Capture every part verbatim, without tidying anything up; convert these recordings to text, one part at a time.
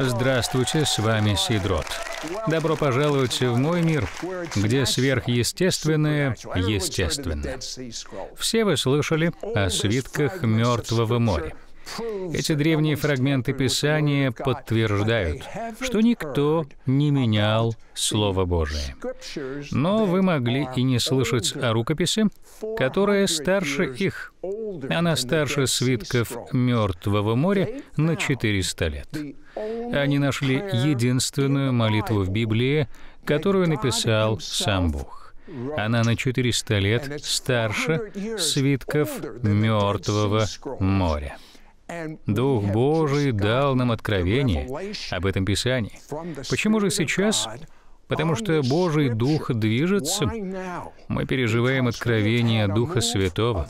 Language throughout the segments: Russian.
Здравствуйте, с вами Сид Рот. Добро пожаловать в мой мир, где сверхъестественное естественно. Все вы слышали о свитках Мертвого моря. Эти древние фрагменты Писания подтверждают, что никто не менял Слово Божие. Но вы могли и не слышать о рукописи, которая старше их. Она старше свитков Мертвого моря на четыреста лет. Они нашли единственную молитву в Библии, которую написал сам Бог. Она на четыреста лет старше свитков Мертвого моря. Дух Божий дал нам откровение об этом Писании. Почему же сейчас? Потому что Божий Дух движется. Мы переживаем откровение Духа Святого,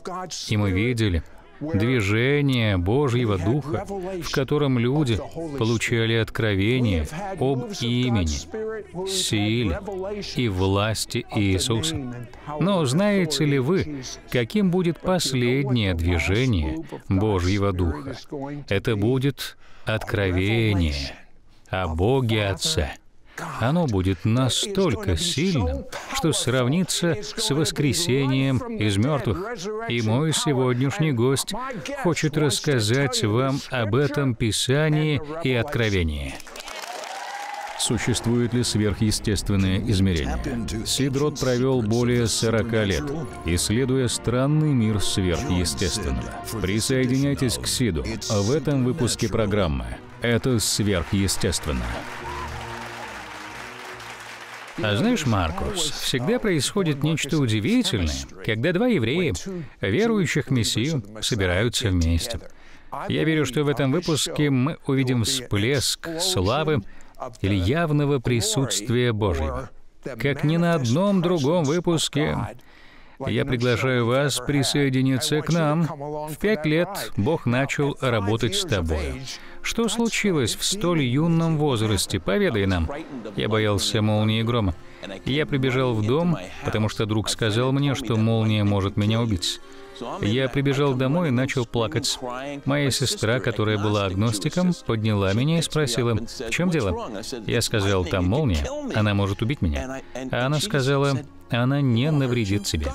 и мы видели движение Божьего Духа, в котором люди получали откровение об имени, силе и власти Иисуса. Но знаете ли вы, каким будет последнее движение Божьего Духа? Это будет откровение о Боге Отце. Оно будет настолько сильным, что сравнится с воскресением из мертвых. И мой сегодняшний гость хочет рассказать вам об этом Писании и откровении. Существует ли сверхъестественное измерение? Сид Рот провел более сорока лет, исследуя странный мир сверхъестественного. Присоединяйтесь к Сиду в этом выпуске программы «Это сверхъестественно». А знаешь, Маркус, всегда происходит нечто удивительное, когда два еврея, верующих в Мессию, собираются вместе. Я верю, что в этом выпуске мы увидим всплеск славы или явного присутствия Божьего. Как ни на одном другом выпуске, я приглашаю вас присоединиться к нам. В пять лет Бог начал работать с тобой. Что случилось в столь юном возрасте? Поведай нам. Я боялся молнии и грома. Я прибежал в дом, потому что друг сказал мне, что молния может меня убить. Я прибежал домой и начал плакать. Моя сестра, которая была агностиком, подняла меня и спросила, «В чем дело?» Я сказал, «Там молния, она может убить меня». А она сказала, «Она не навредит тебе.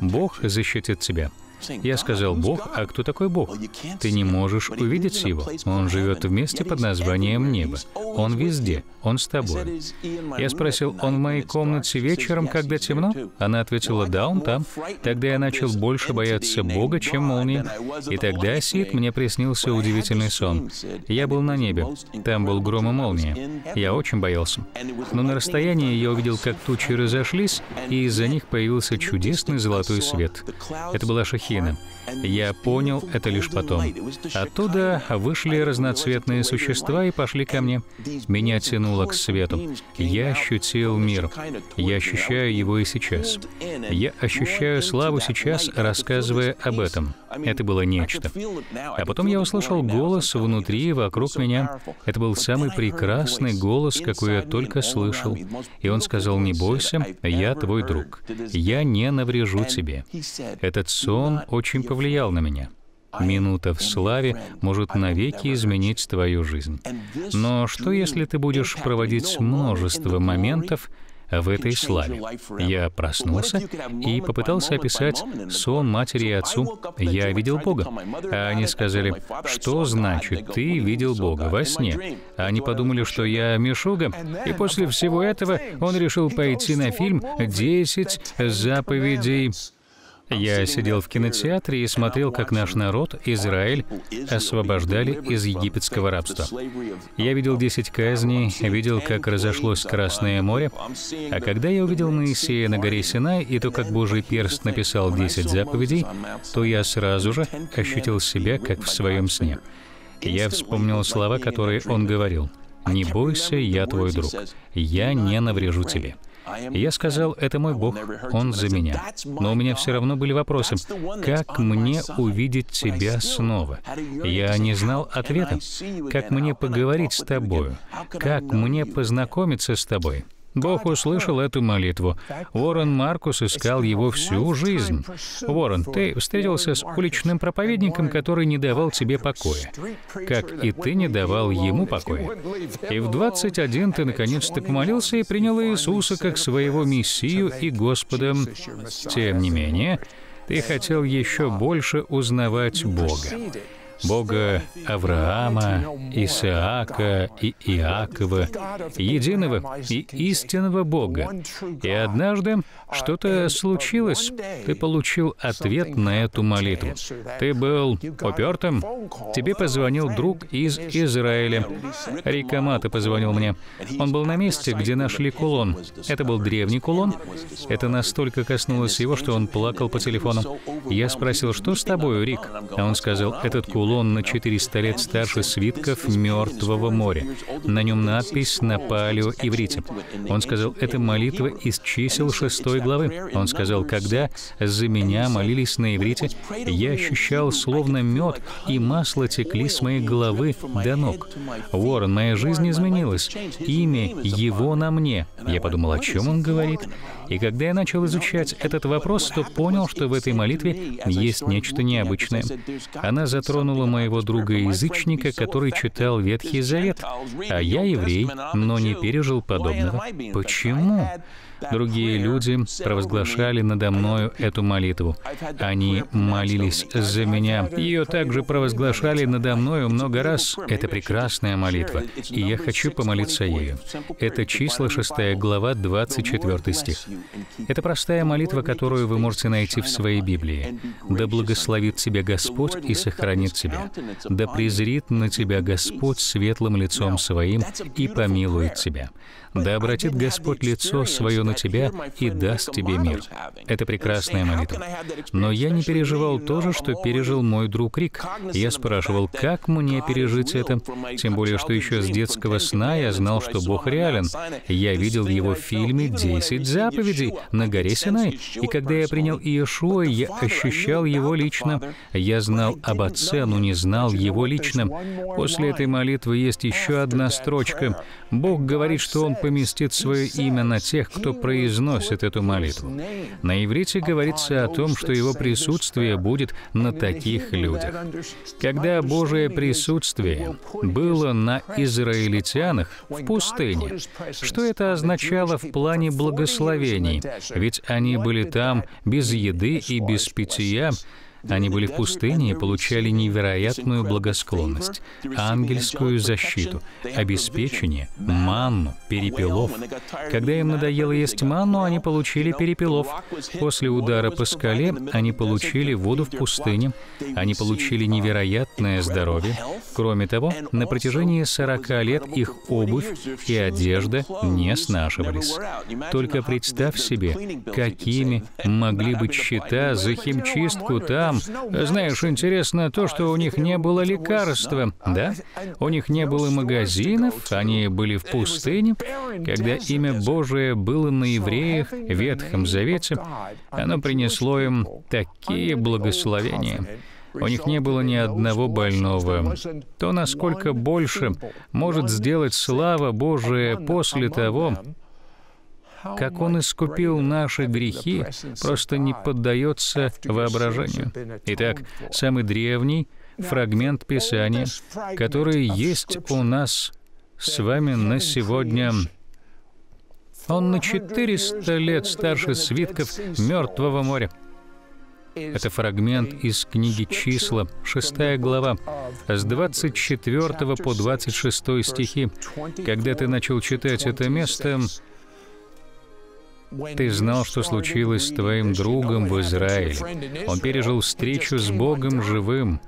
Бог защитит тебя». Я сказал, «Бог? А кто такой Бог? Ты не можешь увидеть Его. Он живет в месте под названием небо. Он везде. Он с тобой». Я спросил, «Он в моей комнате вечером, когда темно?» Она ответила, «Да, он там». Тогда я начал больше бояться Бога, чем молнии. И тогда, Сид, мне приснился удивительный сон. Я был на небе. Там был гром и молния. Я очень боялся. Но на расстоянии я увидел, как тучи разошлись, и из-за них появился чудесный золотой свет. Это была шахи. Я понял это лишь потом. Оттуда вышли разноцветные существа и пошли ко мне. Меня тянуло к свету. Я ощутил мир. Я ощущаю его и сейчас. Я ощущаю славу сейчас, рассказывая об этом. Это было нечто. А потом я услышал голос внутри и вокруг меня. Это был самый прекрасный голос, какой я только слышал. И он сказал, «Не бойся, я твой друг. Я не наврежу тебе». Этот сон очень повлиял на меня. Минута в славе может навеки изменить твою жизнь. Но что, если ты будешь проводить множество моментов в этой славе? Я проснулся и попытался описать сон матери и отцу. Я видел Бога. А они сказали, что значит «ты видел Бога» во сне? Они подумали, что я мишуга. И после всего этого он решил пойти на фильм «десять заповедей». Я сидел в кинотеатре и смотрел, как наш народ, Израиль, освобождали из египетского рабства. Я видел десять казней, видел, как разошлось Красное море. А когда я увидел Моисея на горе Синай и то, как Божий перст написал десять заповедей, то я сразу же ощутил себя, как в своем сне. Я вспомнил слова, которые он говорил. «Не бойся, я твой друг. Я не наврежу тебе». Я сказал, это мой Бог, Он за меня. Но у меня все равно были вопросы, как мне увидеть тебя снова? Я не знал ответа. Как мне поговорить с тобою? Как мне познакомиться с тобой? Бог услышал эту молитву. Уоррен Маркус искал его всю жизнь. Уоррен, ты встретился с уличным проповедником, который не давал тебе покоя, как и ты не давал ему покоя. И в двадцать один ты наконец-то помолился и принял Иисуса как своего Мессию и Господа. Тем не менее, ты хотел еще больше узнавать Бога. Бога Авраама, Исаака и Иакова, единого и истинного Бога. И однажды что-то случилось, ты получил ответ на эту молитву. Ты был упертым, тебе позвонил друг из Израиля. Рик Амата позвонил мне. Он был на месте, где нашли кулон. Это был древний кулон. Это настолько коснулось его, что он плакал по телефону. Я спросил, что с тобой, Рик? А он сказал, этот кулон на четыреста лет старше свитков Мертвого моря. На нем надпись на палеоиврите. Он сказал, это молитва из чисел шестой главы. Он сказал, когда за меня молились на иврите, я ощущал, словно мед и масло текли с моей головы до ног. Уоррен, моя жизнь изменилась. Имя его на мне. Я подумал, о чем он говорит? И когда я начал изучать этот вопрос, то понял, что в этой молитве есть нечто необычное. Она затронула моего друга-язычника, который читал Ветхий Завет, а я еврей, но не пережил подобного. Почему? Другие люди провозглашали надо мною эту молитву. Они молились за меня. Ее также провозглашали надо мною много раз. Это прекрасная молитва, и я хочу помолиться ею. Это Числа шестая глава, двадцать четвёртый стих. Это простая молитва, которую вы можете найти в своей Библии. «Да благословит тебя Господь и сохранит тебя. Да презрит на тебя Господь светлым лицом своим и помилует тебя. Да обратит Господь лицо свое на тебя и даст тебе мир». Это прекрасная молитва. Но я не переживал то же, что пережил мой друг Рик. Я спрашивал, как мне пережить это? Тем более, что еще с детского сна я знал, что Бог реален. Я видел его в фильме «Десять заповедей» на горе Синай. И когда я принял Иешуа, я ощущал его лично. Я знал об Отце, но не знал его лично. После этой молитвы есть еще одна строчка. Бог говорит, что Он поместит свое имя на тех, кто произносит эту молитву. На иврите говорится о том, что его присутствие будет на таких людях. Когда Божие присутствие было на израильтянах в пустыне, что это означало в плане благословений? Ведь они были там без еды и без питья. Они были в пустыне и получали невероятную благосклонность, ангельскую защиту, обеспечение, манну, перепелов. Когда им надоело есть манну, они получили перепелов. После удара по скале они получили воду в пустыне, они получили невероятное здоровье. Кроме того, на протяжении сорока лет их обувь и одежда не снашивались. Только представь себе, какими могли быть счета за химчистку там. Знаешь, интересно то, что у них не было лекарства, да? У них не было магазинов, они были в пустыне. Когда имя Божие было на евреях в Ветхом Завете, оно принесло им такие благословения. У них не было ни одного больного. То, насколько больше может сделать слава Божия после того, как Он искупил наши грехи, просто не поддается воображению. Итак, самый древний фрагмент Писания, который есть у нас с вами на сегодня, он на четыреста лет старше свитков Мертвого моря. Это фрагмент из книги «Числа», шестая глава, с двадцать четвёртого по двадцать шестой стихи. Когда ты начал читать это место, ты знал, что случилось с твоим другом в Израиле. Он пережил встречу с Богом живым.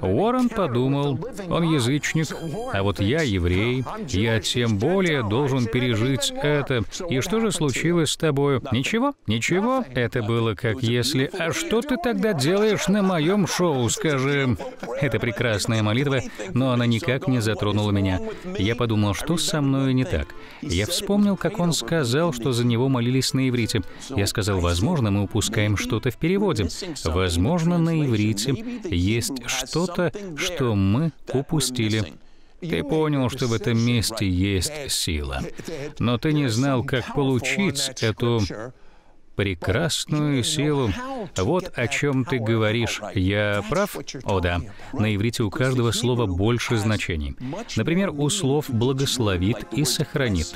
Уоррен подумал, он язычник, а вот я еврей, я тем более должен пережить это. И что же случилось с тобою? Ничего? Ничего? Это было как если... А что ты тогда делаешь на моем шоу, скажи? Это прекрасная молитва, но она никак не затронула меня. Я подумал, что со мной не так. Я вспомнил, как он сказал, что за него молились на иврите. Я сказал, возможно, мы упускаем что-то в переводе. Возможно, на иврите есть что-то, что мы упустили. Ты понял, что в этом месте есть сила, но ты не знал, как получить эту прекрасную силу. Вот о чем ты говоришь. Я прав? О, да. На иврите у каждого слова больше значений. Например, у слов «благословит» и «сохранит».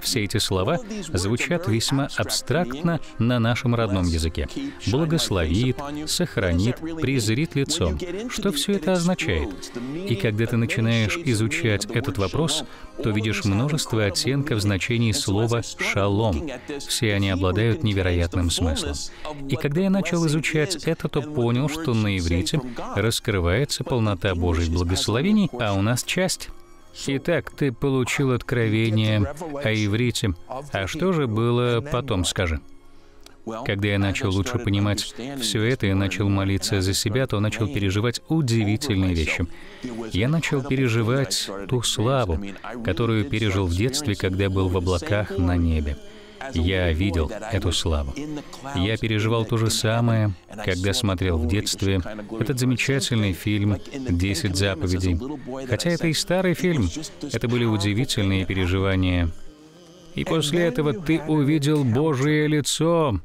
Все эти слова звучат весьма абстрактно на нашем родном языке. «Благословит», «сохранит», «презрит лицом». Что все это означает? И когда ты начинаешь изучать этот вопрос, то видишь множество оттенков значений слова «шалом». Все они обладают невероятным смыслом. И когда я начал изучать это, то понял, что на иврите раскрывается полнота Божьих благословений, а у нас часть. Итак, ты получил откровение о иврите. А что же было потом, скажи? Когда я начал лучше понимать все это и начал молиться за себя, то начал переживать удивительные вещи. Я начал переживать ту славу, которую пережил в детстве, когда был в облаках на небе. Я видел эту славу. Я переживал то же самое, когда смотрел в детстве этот замечательный фильм «Десять заповедей». Хотя это и старый фильм, это были удивительные переживания. И после этого ты увидел Божие лицо.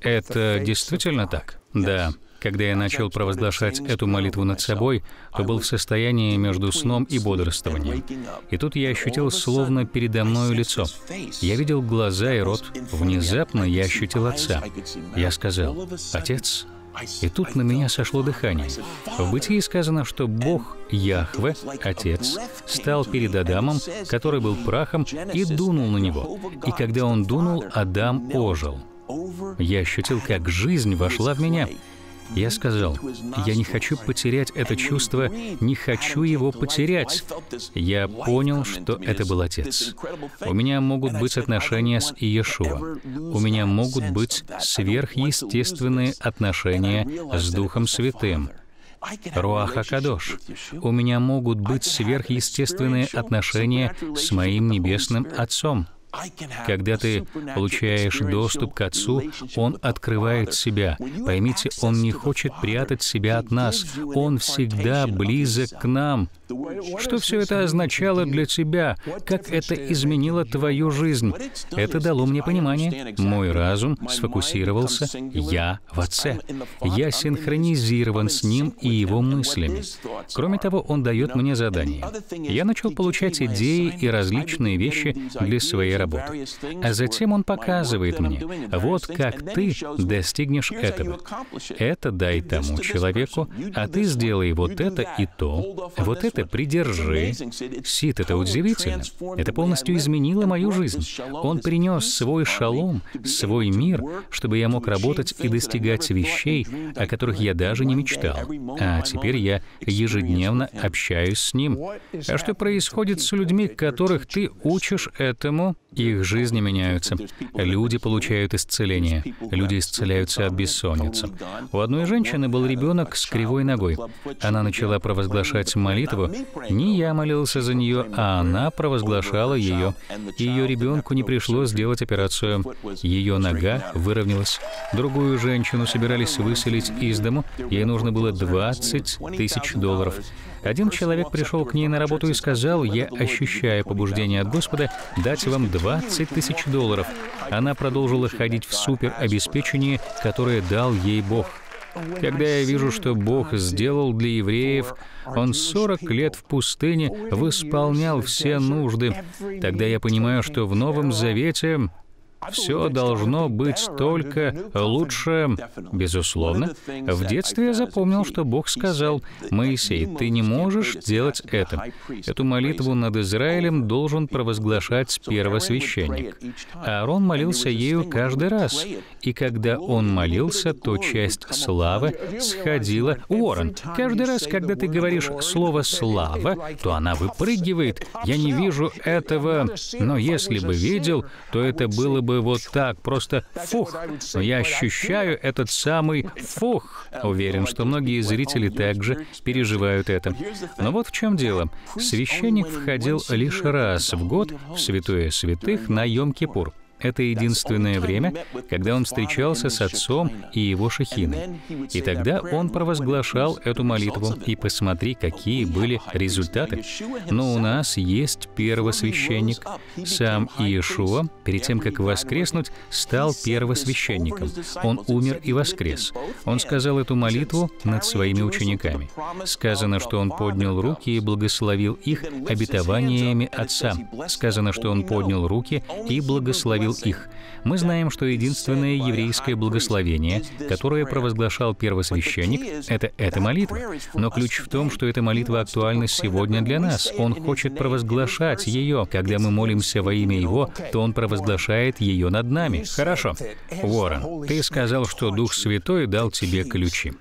Это действительно так? Да. Когда я начал провозглашать эту молитву над собой, то был в состоянии между сном и бодрствованием. И тут я ощутил словно передо мною лицо. Я видел глаза и рот. Внезапно я ощутил Отца. Я сказал: «Отец». И тут на меня сошло дыхание. В Бытии сказано, что Бог Яхве, Отец, стал перед Адамом, который был прахом, и дунул на него. И когда он дунул, Адам ожил. Я ощутил, как жизнь вошла в меня. Я сказал: «Я не хочу потерять это чувство, не хочу его потерять». Я понял, что это был Отец. У меня могут быть отношения с Иешуа. У меня могут быть сверхъестественные отношения с Духом Святым. Руаха Кадош. У меня могут быть сверхъестественные отношения с моим Небесным Отцом. Когда ты получаешь доступ к Отцу, Он открывает себя. Поймите, Он не хочет прятать себя от нас. Он всегда близок к нам. Что все это означало для тебя? Как это изменило твою жизнь? Это дало мне понимание. Мой разум сфокусировался. Я в Отце. Я синхронизирован с Ним и Его мыслями. Кроме того, Он дает мне задание. Я начал получать идеи и различные вещи для своей работы. А затем Он показывает мне: вот как ты достигнешь этого. Это дай тому человеку, а ты сделай вот это и то, вот это. Придержи. Сид, это удивительно. Это полностью изменило мою жизнь. Он принес свой шалом, свой мир, чтобы я мог работать и достигать вещей, о которых я даже не мечтал. А теперь я ежедневно общаюсь с Ним. А что происходит с людьми, которых ты учишь этому? Их жизни меняются. Люди получают исцеление. Люди исцеляются от бессонницы. У одной женщины был ребенок с кривой ногой. Она начала провозглашать молитву. Не я молился за нее, а она провозглашала ее. Ее ребенку не пришлось сделать операцию. Ее нога выровнялась. Другую женщину собирались выселить из дому. Ей нужно было двадцать тысяч долларов. Один человек пришел к ней на работу и сказал: «Я ощущаю побуждение от Господа дать вам двадцать тысяч долларов». Она продолжила ходить в суперобеспечении, которое дал ей Бог. Когда я вижу, что Бог сделал для евреев, Он сорок лет в пустыне восполнял все нужды, тогда я понимаю, что в Новом Завете все должно быть только лучше. Безусловно, в детстве я запомнил, что Бог сказал: «Моисей, ты не можешь делать это». Эту молитву над Израилем должен провозглашать первосвященник. Аарон молился ею каждый раз. И когда он молился, то часть славы сходила. Уоррен, каждый раз, когда ты говоришь слово «слава», то она выпрыгивает. Я не вижу этого, но если бы видел, то это было бы вот так, просто фух. Но я ощущаю этот самый фух. Уверен, что многие зрители также переживают это. Но вот в чем дело. Священник входил лишь раз в год в святое святых на Йом-Кипур. Это единственное время, когда он встречался с отцом и его шехиной. И тогда он провозглашал эту молитву. И посмотри, какие были результаты. Но у нас есть первосвященник. Сам Иешуа, перед тем, как воскреснуть, стал первосвященником. Он умер и воскрес. Он сказал эту молитву над своими учениками. Сказано, что он поднял руки и благословил их обетованиями Отца. Сказано, что он поднял руки и благословил их. Мы знаем, что единственное еврейское благословение, которое провозглашал первосвященник, это эта молитва. Но ключ в том, что эта молитва актуальна сегодня для нас. Он хочет провозглашать ее. Когда мы молимся во имя Его, то Он провозглашает ее над нами. Хорошо. Уоррен, ты сказал, что Дух Святой дал тебе ключи.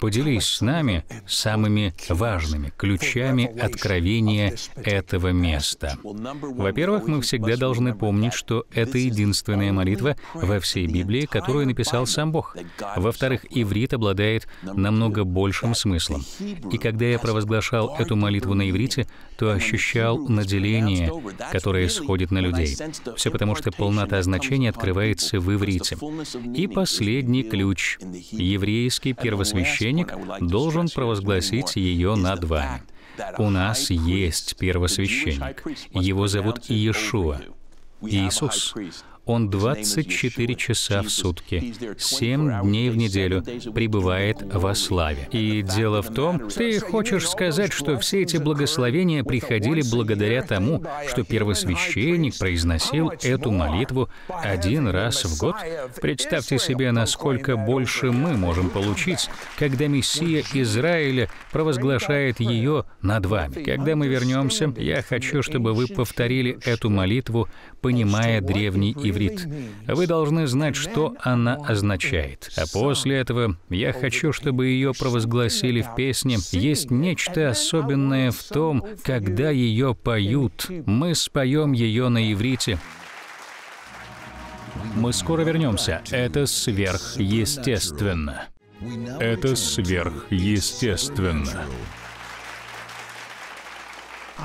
Поделись с нами самыми важными ключами откровения этого места. Во-первых, мы всегда должны помнить, что это единственная молитва во всей Библии, которую написал сам Бог. Во-вторых, иврит обладает намного большим смыслом. И когда я провозглашал эту молитву на иврите, то ощущал наделение, которое сходит на людей. Все потому, что полнота значения открывается в иврите. И последний ключ. Еврейский первосвященник должен провозгласить ее над вами. У нас есть первосвященник. Его зовут Иешуа, Иисус. Он двадцать четыре часа в сутки, семь дней в неделю пребывает во славе. И дело в том, ты хочешь сказать, что все эти благословения приходили благодаря тому, что первосвященник произносил эту молитву один раз в год? Представьте себе, насколько больше мы можем получить, когда Мессия Израиля провозглашает ее над вами. Когда мы вернемся, я хочу, чтобы вы повторили эту молитву, понимая древний иврит. Вы должны знать, что она означает. А после этого я хочу, чтобы ее провозгласили в песне. Есть нечто особенное в том, когда ее поют. Мы споем ее на иврите. Мы скоро вернемся. Это сверхъестественно. Это сверхъестественно.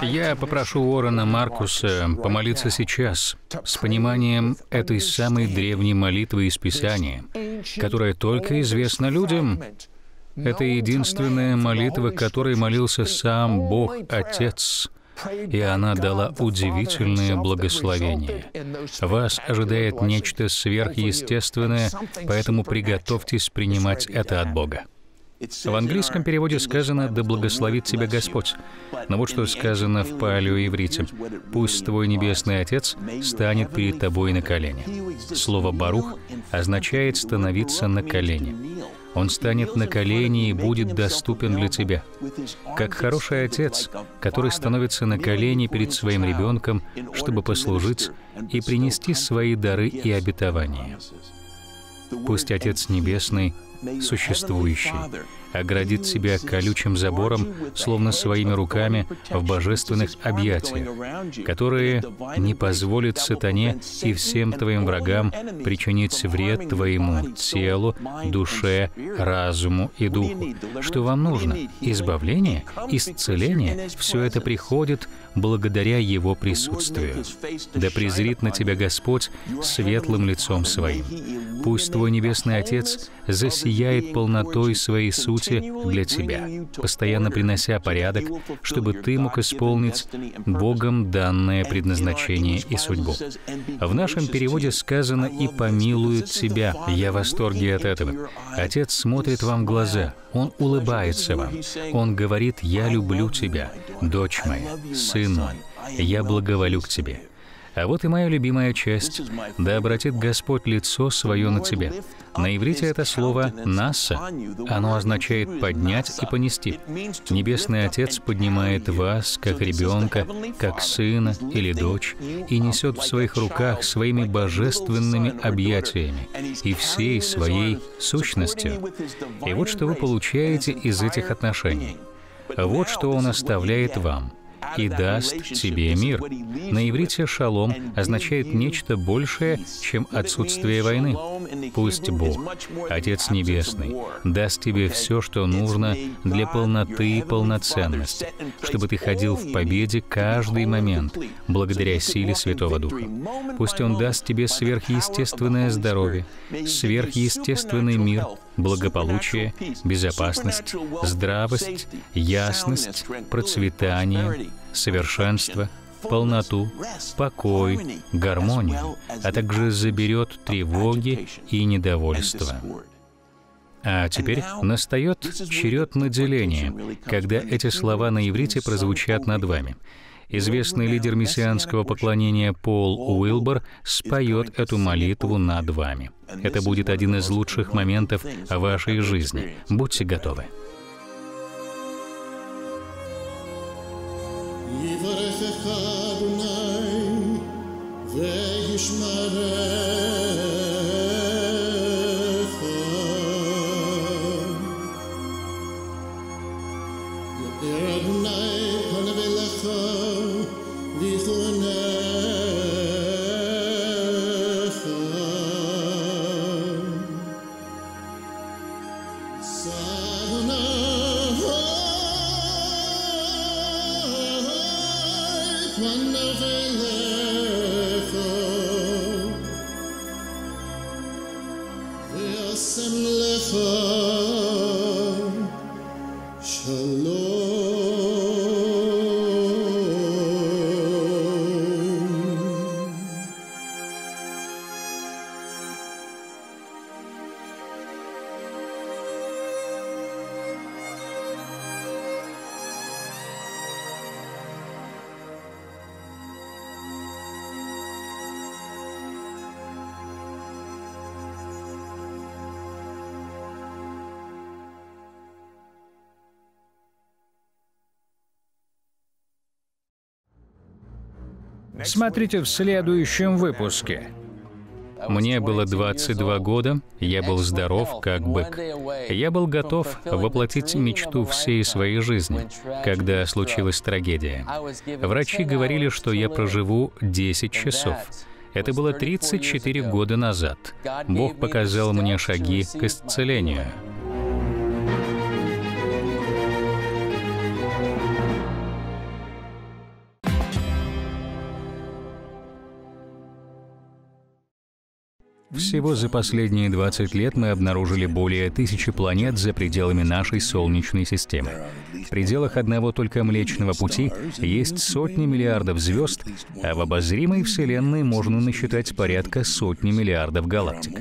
Я попрошу Уоррена Маркуса помолиться сейчас с пониманием этой самой древней молитвы из Писания, которая только известна людям. Это единственная молитва, которой молился сам Бог Отец, и она дала удивительное благословение. Вас ожидает нечто сверхъестественное, поэтому приготовьтесь принимать это от Бога. В английском переводе сказано «Да благословит тебя Господь». Но вот что сказано в палеоиврите: «Пусть твой небесный Отец станет перед тобой на колени». Слово «барух» означает «становиться на колени». Он станет на колени и будет доступен для тебя. Как хороший отец, который становится на колени перед своим ребенком, чтобы послужить и принести свои дары и обетования. Пусть Отец Небесный, существующий, оградит себя колючим забором, словно своими руками, в божественных объятиях, которые не позволят сатане и всем твоим врагам причинить вред твоему телу, душе, разуму и духу. Что вам нужно? Избавление, исцеление — все это приходит благодаря Его присутствию. Да презрит на тебя Господь светлым лицом Своим. Пусть твой Небесный Отец засияет полнотой Своей сути для тебя, постоянно принося порядок, чтобы ты мог исполнить Богом данное предназначение и судьбу. В нашем переводе сказано «и помилует тебя». Я в восторге от этого. Отец смотрит вам в глаза, Он улыбается вам, Он говорит «Я люблю тебя, дочь моя, сын мой, я благоволю к тебе». А вот и моя любимая часть. «Да обратит Господь лицо свое на тебя». На иврите это слово «наса». Оно означает «поднять» и «понести». Небесный Отец поднимает вас, как ребенка, как сына или дочь, и несет в своих руках своими божественными объятиями и всей своей сущностью. И вот что вы получаете из этих отношений. Вот что Он оставляет вам. и даст тебе мир». На иврите «шалом» означает нечто большее, чем отсутствие войны. Пусть Бог, Отец Небесный, даст тебе все, что нужно для полноты и полноценности, чтобы ты ходил в победе каждый момент, благодаря силе Святого Духа. Пусть Он даст тебе сверхъестественное здоровье, сверхъестественный мир, благополучие, безопасность, здравость, ясность, процветание, совершенство, полноту, покой, гармонию, а также заберет тревоги и недовольство. А теперь настает черед наделения, когда эти слова на иврите прозвучат над вами. Известный лидер мессианского поклонения Пол Уилбер споет эту молитву над вами. Это будет один из лучших моментов вашей жизни. Будьте готовы. Смотрите в следующем выпуске. Мне было двадцать два года, я был здоров, как бык. Я был готов воплотить мечту всей своей жизни, когда случилась трагедия. Врачи говорили, что я проживу десять часов. Это было тридцать четыре года назад. Бог показал мне шаги к исцелению. Всего за последние двадцать лет мы обнаружили более тысячи планет за пределами нашей Солнечной системы. В пределах одного только Млечного Пути есть сотни миллиардов звезд, а в обозримой Вселенной можно насчитать порядка сотни миллиардов галактик.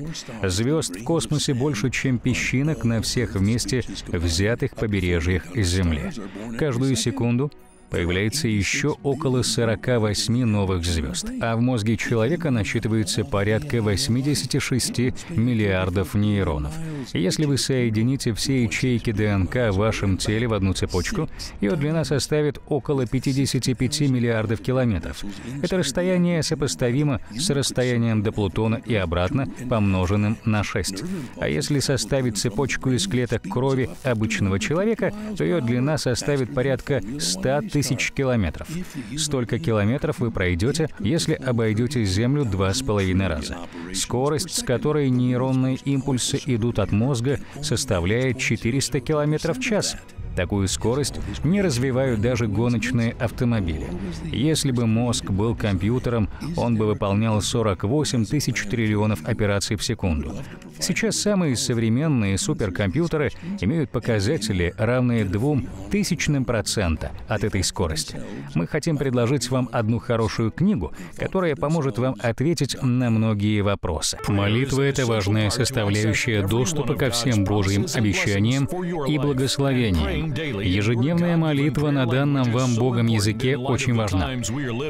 Звезд в космосе больше, чем песчинок на всех вместе взятых побережьях Земли. Каждую секунду появляется еще около сорока восьми новых звезд, а в мозге человека насчитывается порядка восьмидесяти шести миллиардов нейронов. Если вы соедините все ячейки ДНК в вашем теле в одну цепочку, ее длина составит около пятидесяти пяти миллиардов километров. Это расстояние сопоставимо с расстоянием до Плутона и обратно, помноженным на шесть. А если составить цепочку из клеток крови обычного человека, то ее длина составит порядка ста тысяч километров. Столько километров вы пройдете, если обойдете Землю два с половиной раза. Скорость, с которой нейронные импульсы идут от мозга, составляет четыреста километров в час. Такую скорость не развивают даже гоночные автомобили. Если бы мозг был компьютером, он бы выполнял сорок восемь тысяч триллионов операций в секунду. Сейчас самые современные суперкомпьютеры имеют показатели, равные двум тысячным процента от этой скорости. Мы хотим предложить вам одну хорошую книгу, которая поможет вам ответить на многие вопросы. Молитва — это важная составляющая доступа ко всем Божьим обещаниям и благословениям. Ежедневная молитва на данном вам Богом языке очень важна.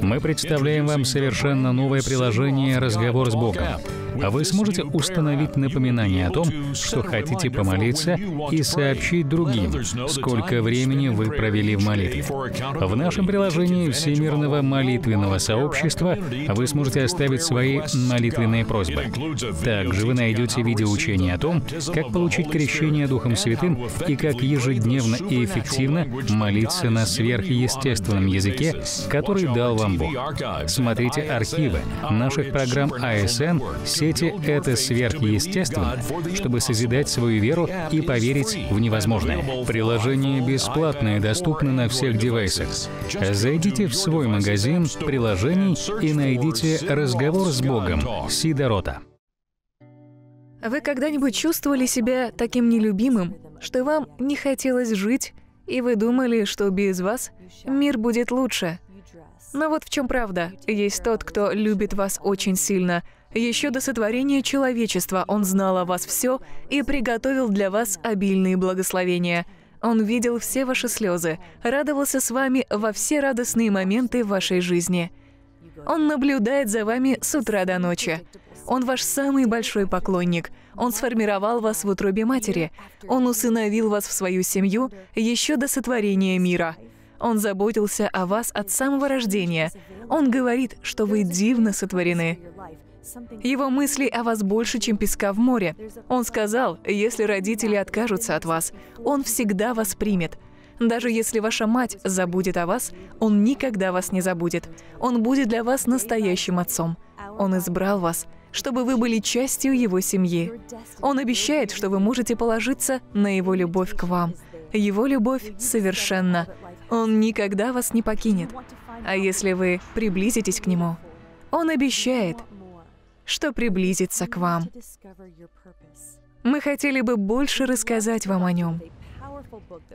Мы представляем вам совершенно новое приложение «Разговор с Богом». А вы сможете установить напоминание о том, что хотите помолиться, и сообщить другим, сколько времени вы провели в молитве. В нашем приложении Всемирного молитвенного сообщества вы сможете оставить свои молитвенные просьбы. Также вы найдете видеоучение о том, как получить крещение Духом Святым и как ежедневно и эффективно молиться на сверхъестественном языке, который дал вам Бог. Смотрите архивы наших программ АСН, сети «Это сверхъестественно», чтобы созидать свою веру и поверить в невозможное. Приложение бесплатное, доступно на всех девайсах. Зайдите в свой магазин приложений и найдите «Разговор с Богом» Сида Рота. Вы когда-нибудь чувствовали себя таким нелюбимым, что вам не хотелось жить, и вы думали, что без вас мир будет лучше? Но вот в чем правда. Есть тот, кто любит вас очень сильно. Еще до сотворения человечества Он знал о вас все и приготовил для вас обильные благословения. Он видел все ваши слезы, радовался с вами во все радостные моменты вашей жизни. Он наблюдает за вами с утра до ночи. Он ваш самый большой поклонник. Он сформировал вас в утробе матери. Он усыновил вас в свою семью еще до сотворения мира. Он заботился о вас от самого рождения. Он говорит, что вы дивно сотворены. Его мысли о вас больше, чем песка в море. Он сказал, если родители откажутся от вас, Он всегда вас примет. Даже если ваша мать забудет о вас, Он никогда вас не забудет. Он будет для вас настоящим отцом. Он избрал вас, чтобы вы были частью Его семьи. Он обещает, что вы можете положиться на Его любовь к вам. Его любовь совершенна. Он никогда вас не покинет. А если вы приблизитесь к Нему, Он обещает, что приблизится к вам. Мы хотели бы больше рассказать вам о Нем.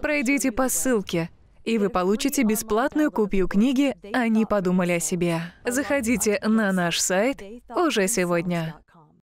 Пройдите по ссылке, и вы получите бесплатную копию книги «Они подумали о себе». Заходите на наш сайт уже сегодня.